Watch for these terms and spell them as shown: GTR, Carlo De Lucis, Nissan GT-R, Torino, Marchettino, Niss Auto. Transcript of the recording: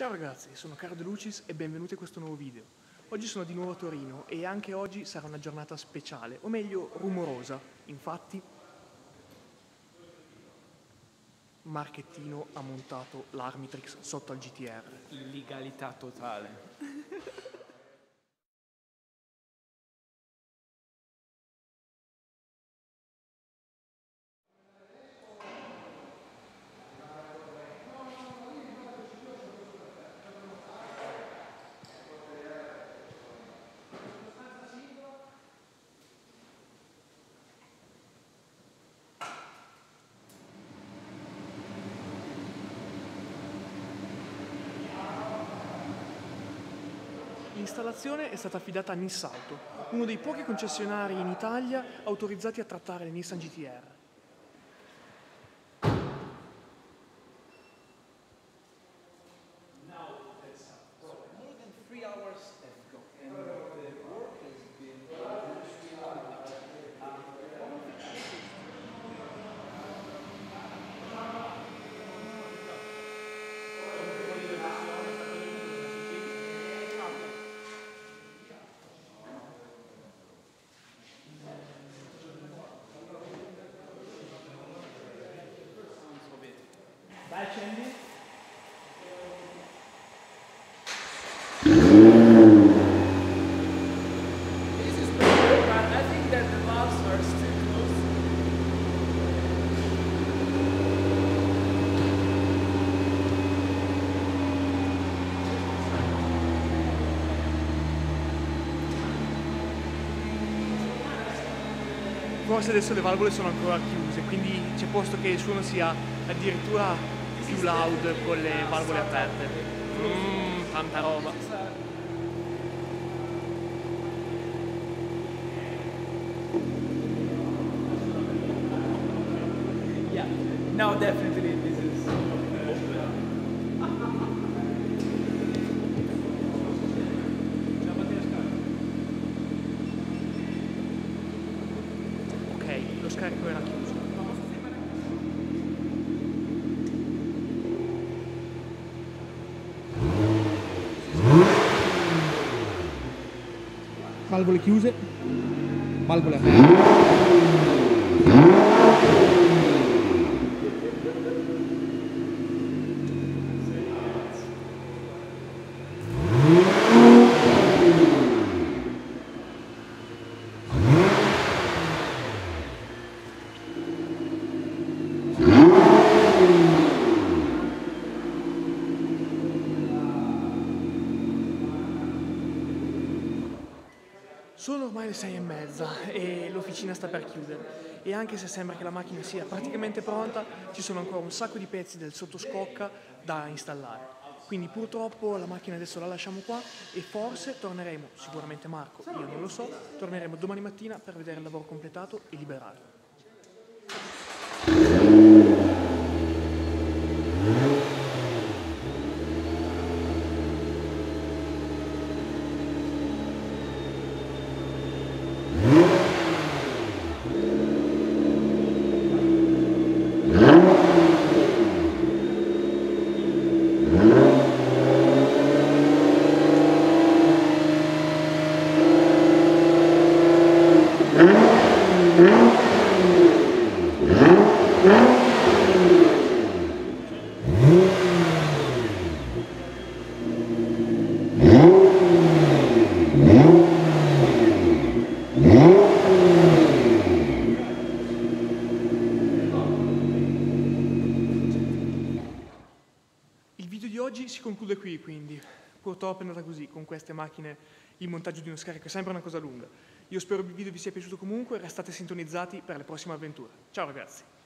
Ciao ragazzi, sono Carlo De Lucis e benvenuti a questo nuovo video. Oggi sono di nuovo a Torino e anche oggi sarà una giornata speciale, o meglio rumorosa. Infatti Marchettino ha montato l'Armitrix sotto al GTR. Illegalità totale. L'installazione è stata affidata a Niss Auto, uno dei pochi concessionari in Italia autorizzati a trattare le Nissan GT-R. Dai, accendi. Questo è perfetto, ma penso che le valve sono ancora chiuse. Forse adesso le valvole sono ancora chiuse, quindi c'è posto che il suono sia addirittura più loud con le valvole aperte. Tanta roba. Yeah, no, definitely this is ok, lo scarico era chiuso. Valvole chiuse, valvole aperte. Sono ormai le 6:30 e l'officina sta per chiudere, e anche se sembra che la macchina sia praticamente pronta, ci sono ancora un sacco di pezzi del sottoscocca da installare. Quindi purtroppo la macchina adesso la lasciamo qua e forse torneremo, sicuramente Marco, io non lo so, torneremo domani mattina per vedere il lavoro completato e liberarlo. Oggi si conclude qui, quindi purtroppo è andata così. Con queste macchine il montaggio di uno scarico è sempre una cosa lunga. Io spero il video vi sia piaciuto comunque, restate sintonizzati per le prossime avventure. Ciao ragazzi!